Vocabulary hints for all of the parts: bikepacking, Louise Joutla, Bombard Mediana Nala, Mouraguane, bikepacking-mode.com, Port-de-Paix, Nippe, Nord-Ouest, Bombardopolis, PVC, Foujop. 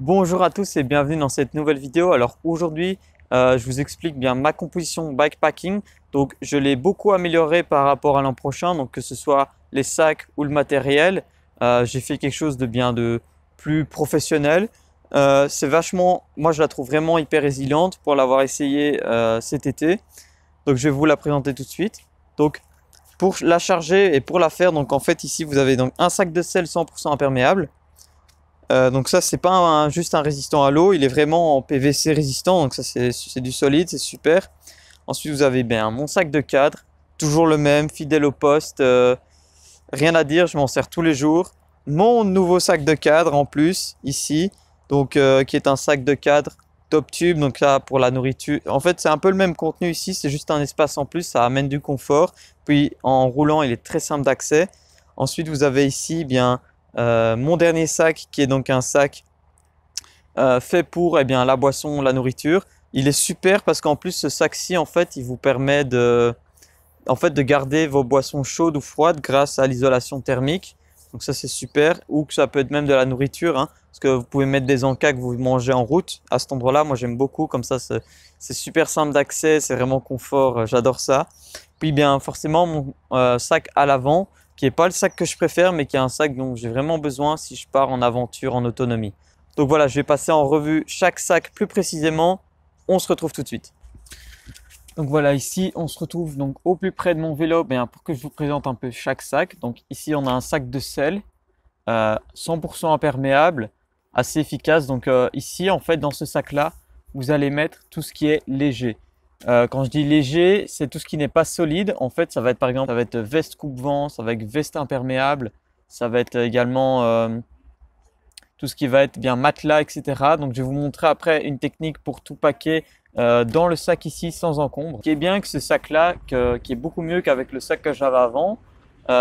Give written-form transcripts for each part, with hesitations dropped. Bonjour à tous et bienvenue dans cette nouvelle vidéo. Alors aujourd'hui, je vous explique bien ma composition bikepacking. Donc je l'ai beaucoup améliorée par rapport à l'an prochain, donc que ce soit les sacs ou le matériel. J'ai fait quelque chose de bien de plus professionnel. C'est vachement, moi je la trouve vraiment hyper résiliente pour l'avoir essayé cet été. Donc je vais vous la présenter tout de suite. Donc pour la charger et pour la faire, donc en fait ici vous avez donc un sac de sel 100% imperméable. Donc ça c'est pas juste un résistant à l'eau, il est vraiment en PVC résistant, donc ça c'est du solide, c'est super. Ensuite vous avez bien mon sac de cadre, toujours le même, fidèle au poste, rien à dire, je m'en sers tous les jours. Mon nouveau sac de cadre en plus, ici, donc qui est un sac de cadre top tube, donc là pour la nourriture. En fait c'est un peu le même contenu ici, c'est juste un espace en plus, ça amène du confort. Puis en roulant il est très simple d'accès. Ensuite vous avez ici bien... mon dernier sac qui est donc un sac fait pour la boisson, la nourriture. Il est super parce qu'en plus ce sac-ci en fait il vous permet de garder vos boissons chaudes ou froides grâce à l'isolation thermique. Donc ça c'est super, ou que ça peut être même de la nourriture hein, parce que vous pouvez mettre des encas que vous mangez en route à cet endroit là. Moi j'aime beaucoup, comme ça c'est super simple d'accès, c'est vraiment confort, j'adore ça. Puis bien forcément mon sac à l'avant, qui n'est pas le sac que je préfère, mais qui est un sac dont j'ai vraiment besoin si je pars en aventure, en autonomie. Donc voilà, je vais passer en revue chaque sac plus précisément. On se retrouve tout de suite. Donc voilà, ici, on se retrouve donc au plus près de mon vélo pour que je vous présente un peu chaque sac. Donc ici, on a un sac de sel, 100% imperméable, assez efficace. Donc ici, en fait, dans ce sac-là, vous allez mettre tout ce qui est léger. Quand je dis léger, c'est tout ce qui n'est pas solide. En fait, ça va être par exemple, ça va être veste coupe-vent, ça va être veste imperméable, ça va être également tout ce qui va être matelas, etc. Donc, je vais vous montrer après une technique pour tout paquer dans le sac ici sans encombre. Ce qui est bien que ce sac-là, qui est beaucoup mieux qu'avec le sac que j'avais avant,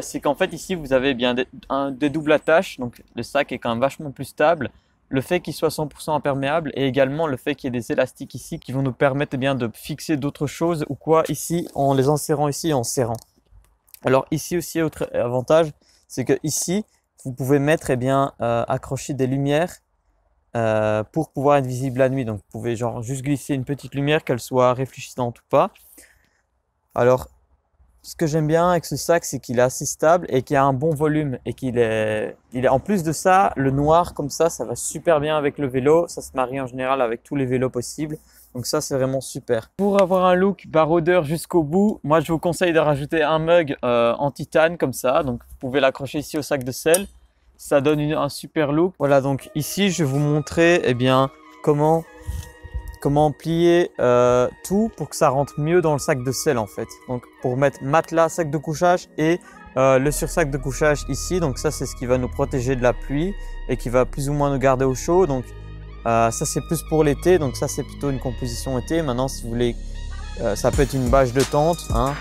c'est qu'en fait ici vous avez des doubles attaches. Donc, le sac est quand même vachement plus stable. Le fait qu'il soit 100% imperméable et également le fait qu'il y ait des élastiques ici qui vont nous permettre de fixer d'autres choses ou quoi ici en les insérant ici et en serrant. Alors ici aussi autre avantage, c'est que ici vous pouvez mettre accrocher des lumières pour pouvoir être visible la nuit. Donc vous pouvez juste glisser une petite lumière, qu'elle soit réfléchissante ou pas. Alors ce que j'aime bien avec ce sac, c'est qu'il est assez stable et qu'il a un bon volume et qu'il est... En plus de ça, le noir comme ça, ça va super bien avec le vélo. Ça se marie en général avec tous les vélos possibles. Donc ça, c'est vraiment super. Pour avoir un look baroudeur jusqu'au bout, moi, je vous conseille de rajouter un mug en titane comme ça. Donc, vous pouvez l'accrocher ici au sac de sel. Ça donne un super look. Voilà, donc ici, je vais vous montrer comment plier tout pour que ça rentre mieux dans le sac de sel en fait. Donc pour mettre matelas, sac de couchage et le sursac de couchage ici. Donc ça c'est ce qui va nous protéger de la pluie et qui va plus ou moins nous garder au chaud. Donc ça c'est plus pour l'été, donc ça c'est plutôt une composition été. Maintenant si vous voulez, ça peut être une bâche de tente. Hein.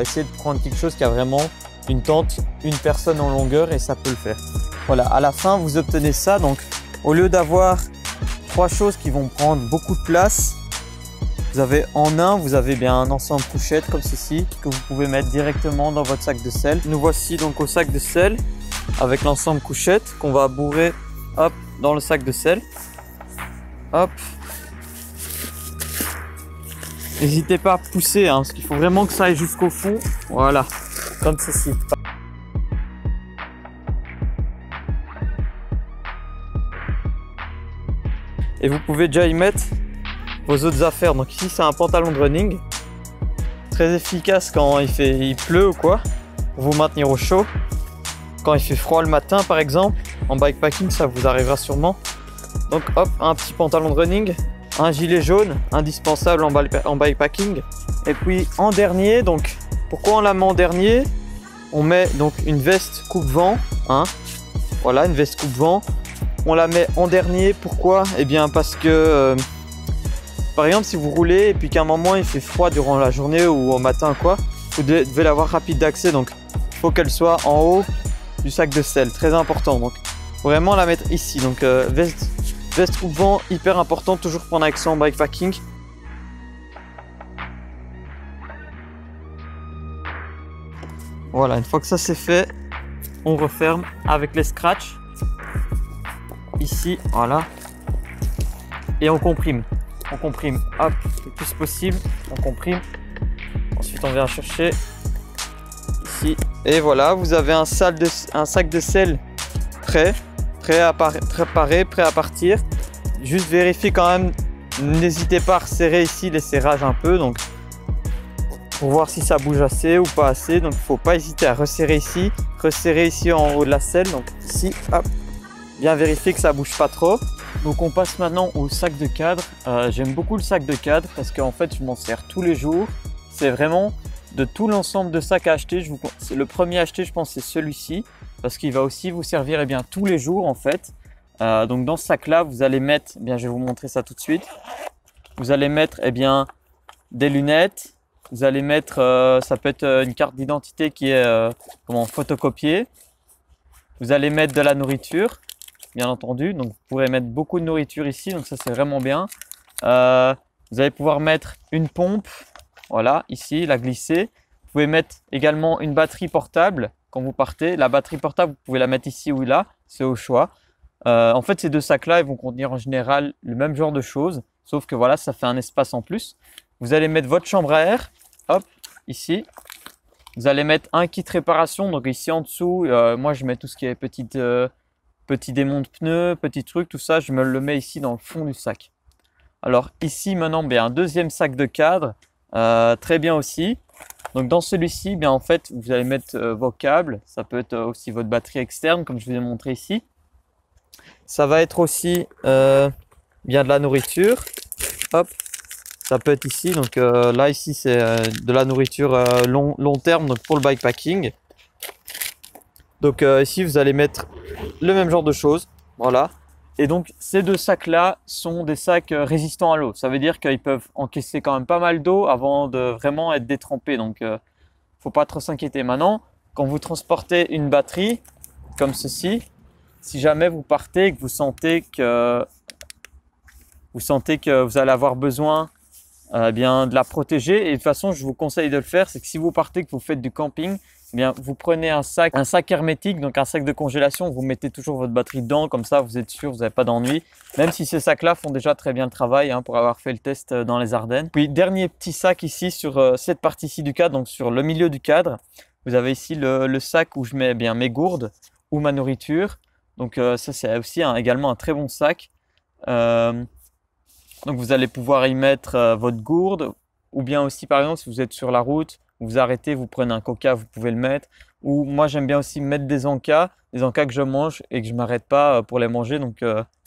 Essayez de prendre quelque chose qui a vraiment une tente, une personne en longueur et ça peut le faire. Voilà, à la fin vous obtenez ça. Donc au lieu d'avoir trois choses qui vont prendre beaucoup de place, vous avez un ensemble couchette comme ceci que vous pouvez mettre directement dans votre sac de sel. Nous voici donc au sac de sel avec l'ensemble couchette qu'on va bourrer hop dans le sac de sel. Hop, n'hésitez pas à pousser hein, parce qu'il faut vraiment que ça aille jusqu'au fond. Voilà, comme ceci. Et vous pouvez déjà y mettre vos autres affaires. Donc ici c'est un pantalon de running, très efficace quand il pleut ou quoi, pour vous maintenir au chaud. Quand il fait froid le matin par exemple, en bikepacking ça vous arrivera sûrement. Donc hop, un petit pantalon de running, un gilet jaune, indispensable en bikepacking. Et puis en dernier, donc pourquoi on la met en dernier? On met donc une veste coupe-vent, hein. Voilà, une veste coupe-vent. On la met en dernier, pourquoi? Eh bien parce que, par exemple, si vous roulez et puis qu'à un moment il fait froid durant la journée ou au matin quoi, vous devez l'avoir rapide d'accès, donc il faut qu'elle soit en haut du sac de sel, très important. Donc vraiment la mettre ici, donc veste coupe-vent, hyper important, toujours prendre avec ça en bikepacking. Voilà, une fois que ça c'est fait, on referme avec les scratchs. Ici, voilà, et on comprime. On comprime, hop, le plus possible, on comprime. Ensuite, on vient chercher ici. Et voilà, vous avez un sac de sel prêt à partir. Juste vérifiez quand même, n'hésitez pas à resserrer ici les serrages un peu, donc pour voir si ça bouge assez ou pas assez. Donc il ne faut pas hésiter à resserrer ici en haut de la selle, donc ici, hop, bien vérifier que ça ne bouge pas trop. Donc on passe maintenant au sac de cadre. J'aime beaucoup le sac de cadre parce qu'en fait je m'en sers tous les jours. C'est vraiment de tout l'ensemble de sacs à acheter. Le premier à acheter, je pense, c'est celui-ci parce qu'il va aussi vous servir, eh bien, tous les jours en fait. Donc dans ce sac-là, vous allez mettre, eh bien, je vais vous montrer ça tout de suite. Vous allez mettre, eh bien, des lunettes. Vous allez mettre, ça peut être une carte d'identité qui est photocopiée. Vous allez mettre de la nourriture, bien entendu. Donc vous pourrez mettre beaucoup de nourriture ici, donc ça c'est vraiment bien. Vous allez pouvoir mettre une pompe, voilà, ici, la glisser. Vous pouvez mettre également une batterie portable quand vous partez. La batterie portable, vous pouvez la mettre ici ou là, c'est au choix. En fait, ces deux sacs-là, ils vont contenir en général le même genre de choses, sauf que voilà, ça fait un espace en plus. Vous allez mettre votre chambre à air, hop, ici. Vous allez mettre un kit réparation, donc ici en dessous, moi je mets tout ce qui est petit démon de pneus, petit truc, tout ça, je me le mets ici dans le fond du sac. Alors ici maintenant, bien, un deuxième sac de cadre, très bien aussi. Donc dans celui-ci, bien en fait, vous allez mettre vos câbles, ça peut être aussi votre batterie externe, comme je vous ai montré ici. Ça va être aussi bien de la nourriture, hop, ça peut être ici, donc là ici c'est de la nourriture long terme, donc pour le bikepacking. Donc ici vous allez mettre le même genre de choses, voilà. Et donc ces deux sacs là sont des sacs résistants à l'eau, ça veut dire qu'ils peuvent encaisser quand même pas mal d'eau avant de vraiment être détrempés, donc faut pas trop s'inquiéter. Maintenant, quand vous transportez une batterie comme ceci, si jamais vous partez et que vous sentez que vous allez avoir besoin de la protéger, et de toute façon je vous conseille de le faire, c'est que si vous partez, que vous faites du camping, eh bien, vous prenez un sac hermétique, donc un sac de congélation, vous mettez toujours votre batterie dedans, comme ça vous êtes sûr, vous n'avez pas d'ennui, même si ces sacs-là font déjà très bien le travail, hein, pour avoir fait le test dans les Ardennes. Puis dernier petit sac ici sur cette partie-ci du cadre, donc sur le milieu du cadre, vous avez ici le sac où je mets mes gourdes ou ma nourriture. Donc ça c'est aussi également un très bon sac. Donc vous allez pouvoir y mettre votre gourde, ou bien aussi par exemple si vous êtes sur la route, vous arrêtez, vous prenez un coca, vous pouvez le mettre. Ou moi j'aime bien aussi mettre des encas que je mange et que je ne m'arrête pas pour les manger. Donc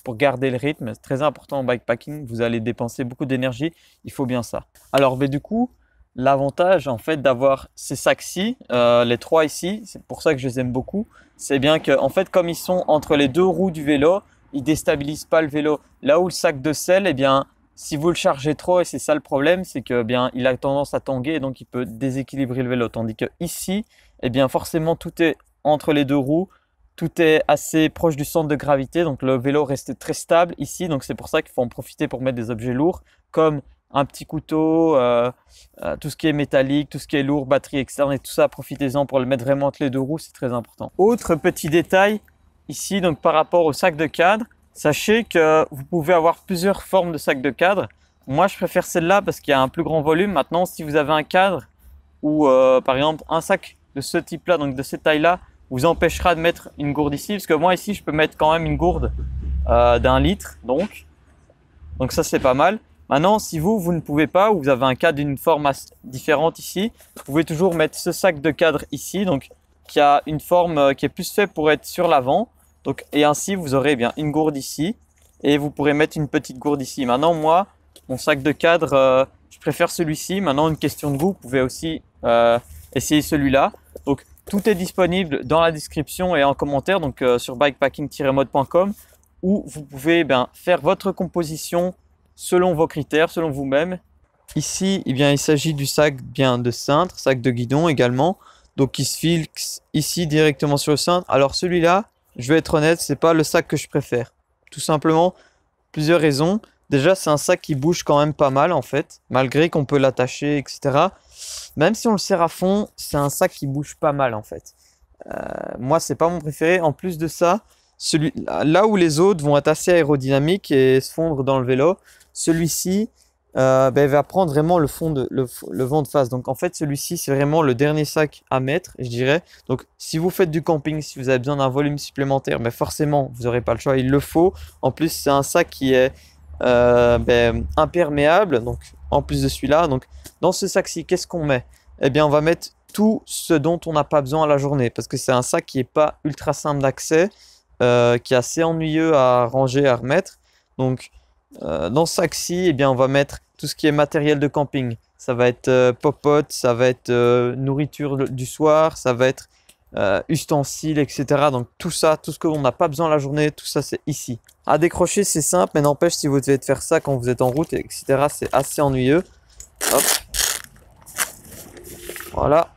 pour garder le rythme, c'est très important en bikepacking, vous allez dépenser beaucoup d'énergie, il faut bien ça. Alors mais du coup, l'avantage en fait d'avoir ces sacs-ci, les trois ici, c'est pour ça que je les aime beaucoup, c'est bien que en fait comme ils sont entre les deux roues du vélo, ils déstabilisent pas le vélo. Là où le sac de sel, eh bien si vous le chargez trop, et c'est ça le problème, c'est que il a tendance à tanguer et donc il peut déséquilibrer le vélo. Tandis que ici, eh bien forcément tout est entre les deux roues, tout est assez proche du centre de gravité, donc le vélo reste très stable ici. Donc c'est pour ça qu'il faut en profiter pour mettre des objets lourds comme un petit couteau, tout ce qui est métallique, tout ce qui est lourd, batterie externe et tout ça, profitez-en pour le mettre vraiment entre les deux roues, c'est très important. Autre petit détail ici, donc par rapport au sac de cadre, sachez que vous pouvez avoir plusieurs formes de sac de cadre. Moi, je préfère celle-là parce qu'il y a un plus grand volume. Maintenant, si vous avez un cadre ou par exemple un sac de ce type-là, donc de cette taille-là, vous empêchera de mettre une gourde ici, parce que moi ici, je peux mettre quand même une gourde d'1 litre, donc ça c'est pas mal. Maintenant, si vous ne pouvez pas, ou vous avez un cadre d'une forme différente ici, vous pouvez toujours mettre ce sac de cadre ici, donc qui a une forme qui est plus faite pour être sur l'avant. Donc, et ainsi, vous aurez une gourde ici, et vous pourrez mettre une petite gourde ici. Maintenant, moi, mon sac de cadre, je préfère celui-ci. Maintenant, une question de goût, vous pouvez aussi essayer celui-là. Donc, tout est disponible dans la description et en commentaire, donc sur bikepacking-mode.com, où vous pouvez faire votre composition selon vos critères, selon vous-même. Ici, il s'agit du sac de cintre, sac de guidon également, donc qui se fixe ici directement sur le cintre. Alors celui-là, je vais être honnête, c'est pas le sac que je préfère. Tout simplement, plusieurs raisons. Déjà, c'est un sac qui bouge quand même pas mal en fait, malgré qu'on peut l'attacher, etc. Même si on le serre à fond, c'est un sac qui bouge pas mal en fait. Moi, c'est pas mon préféré. En plus de ça, là où les autres vont être assez aérodynamiques et se fondre dans le vélo, celui-ci va prendre vraiment le vent de face. Donc en fait, celui-ci, c'est vraiment le dernier sac à mettre, je dirais. Donc si vous faites du camping, si vous avez besoin d'un volume supplémentaire, forcément, vous n'aurez pas le choix, il le faut. En plus, c'est un sac qui est imperméable, donc en plus de celui-là. Donc dans ce sac-ci, qu'est-ce qu'on met? Eh bien, on va mettre tout ce dont on n'a pas besoin à la journée, parce que c'est un sac qui n'est pas ultra simple d'accès, qui est assez ennuyeux à ranger, à remettre. Donc dans ce sac-ci, eh bien, on va mettre tout ce qui est matériel de camping. Ça va être popote, ça va être nourriture du soir, ça va être ustensiles, etc. Donc tout ça, tout ce qu'on n'a pas besoin la journée, tout ça c'est ici. À décrocher, c'est simple, mais n'empêche, si vous devez faire ça quand vous êtes en route, etc., c'est assez ennuyeux. Hop. Voilà.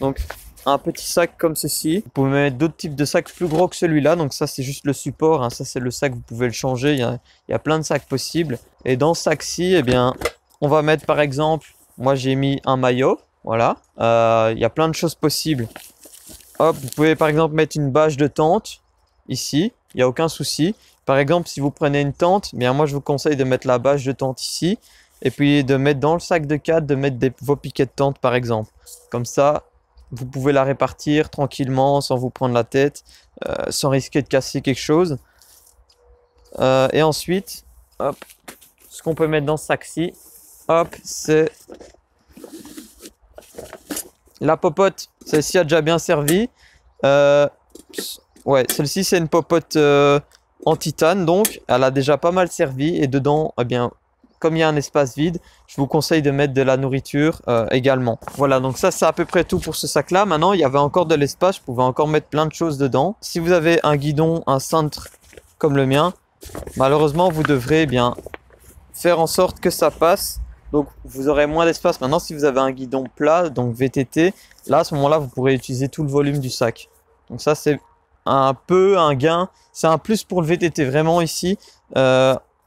Donc un petit sac comme ceci. Vous pouvez mettre d'autres types de sacs plus gros que celui-là. Donc ça, c'est juste le support, hein. Ça, c'est le sac, vous pouvez le changer. Il y a plein de sacs possibles. Et dans ce sac-ci, eh bien, on va mettre par exemple, moi j'ai mis un maillot. Voilà. Il y a plein de choses possibles. Hop, vous pouvez par exemple mettre une bâche de tente ici. Il n'y a aucun souci. Par exemple, si vous prenez une tente, bien moi je vous conseille de mettre la bâche de tente ici. Et puis de mettre dans le sac de cadre, de mettre vos piquets de tente par exemple. Comme ça, vous pouvez la répartir tranquillement, sans vous prendre la tête, sans risquer de casser quelque chose. Et ensuite, hop, ce qu'on peut mettre dans ce sac-ci, hop, c'est la popote. Celle-ci a déjà bien servi. Ouais, celle-ci c'est une popote en titane, donc elle a déjà pas mal servi. Et dedans, eh bien, comme il y a un espace vide, je vous conseille de mettre de la nourriture également. Voilà, donc ça, c'est à peu près tout pour ce sac-là. Maintenant, il y avait encore de l'espace, je pouvais encore mettre plein de choses dedans. Si vous avez un guidon, un cintre comme le mien, malheureusement, vous devrez faire en sorte que ça passe. Donc, vous aurez moins d'espace. Maintenant, si vous avez un guidon plat, donc VTT, là, à ce moment-là, vous pourrez utiliser tout le volume du sac. Donc ça, c'est un peu un gain. C'est un plus pour le VTT, vraiment, ici.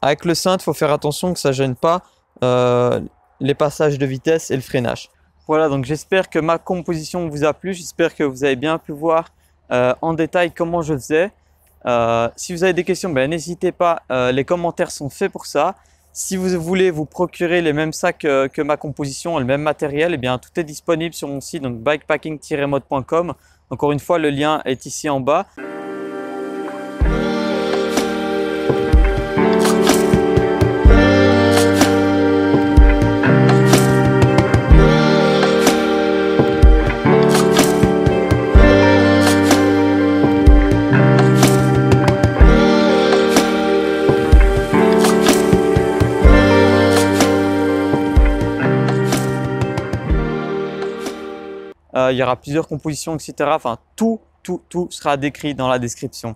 Avec le cintre, il faut faire attention que ça ne gêne pas les passages de vitesse et le freinage. Voilà, donc j'espère que ma composition vous a plu. J'espère que vous avez bien pu voir en détail comment je faisais. Si vous avez des questions, n'hésitez pas. Les commentaires sont faits pour ça. Si vous voulez vous procurer les mêmes sacs que ma composition et le même matériel, eh bien, tout est disponible sur mon site, donc bikepacking-mode.com. Encore une fois, le lien est ici en bas. Il y aura plusieurs compositions, etc. Enfin, tout sera décrit dans la description.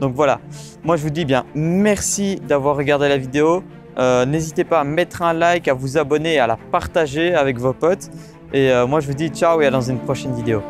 Donc voilà, moi je vous dis merci d'avoir regardé la vidéo. N'hésitez pas à mettre un like, à vous abonner, à la partager avec vos potes. Et moi je vous dis ciao et à dans une prochaine vidéo.